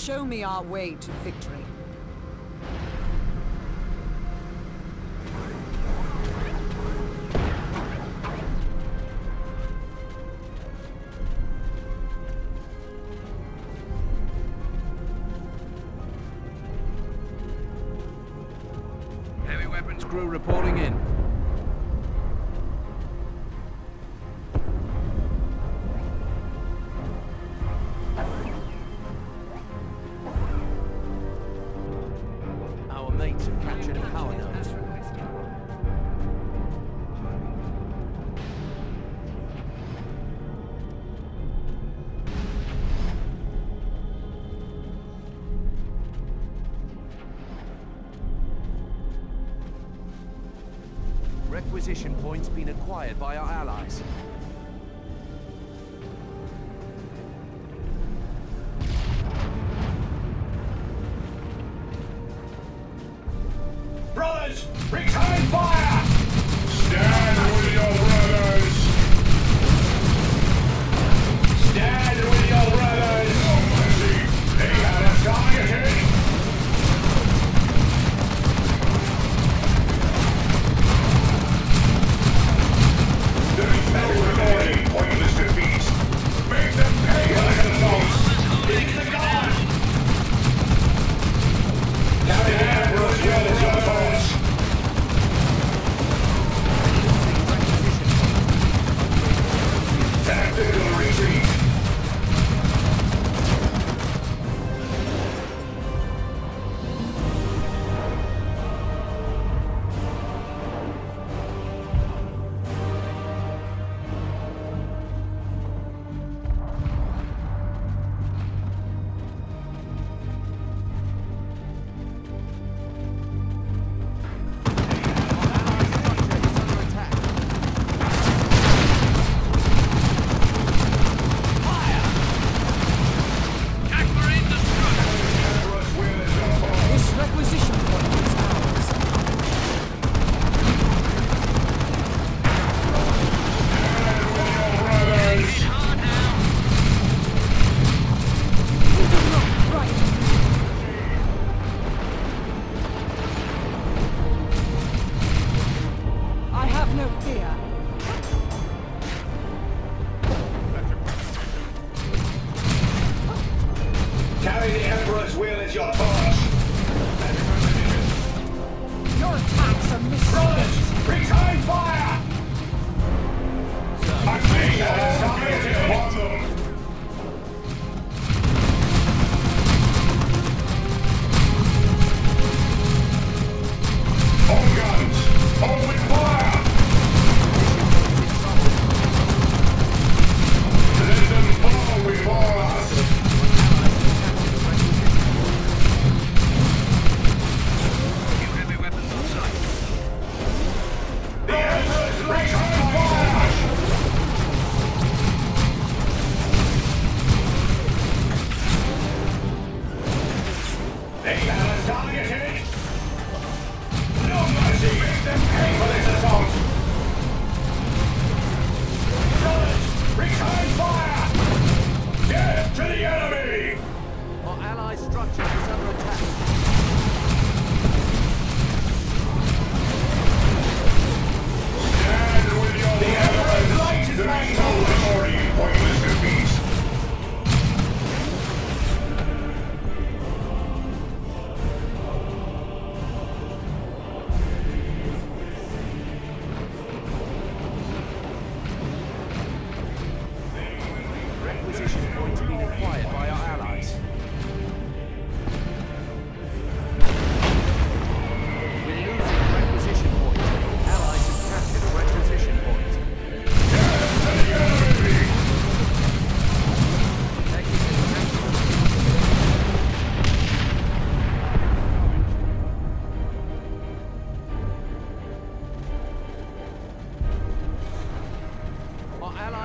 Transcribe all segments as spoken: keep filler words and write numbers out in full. Show me our way to victory. Heavy weapons crew reporting in. Requisition points been acquired by our allies. Brothers, return fire! Stand with your brothers! Stand with your brothers! Oh, mercy! They had us targeted! There is no remaining pointless defeats! Make them pay like a ghost! Take the guard! Stand with your brothers! Tactical retreat!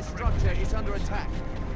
Structure is under attack.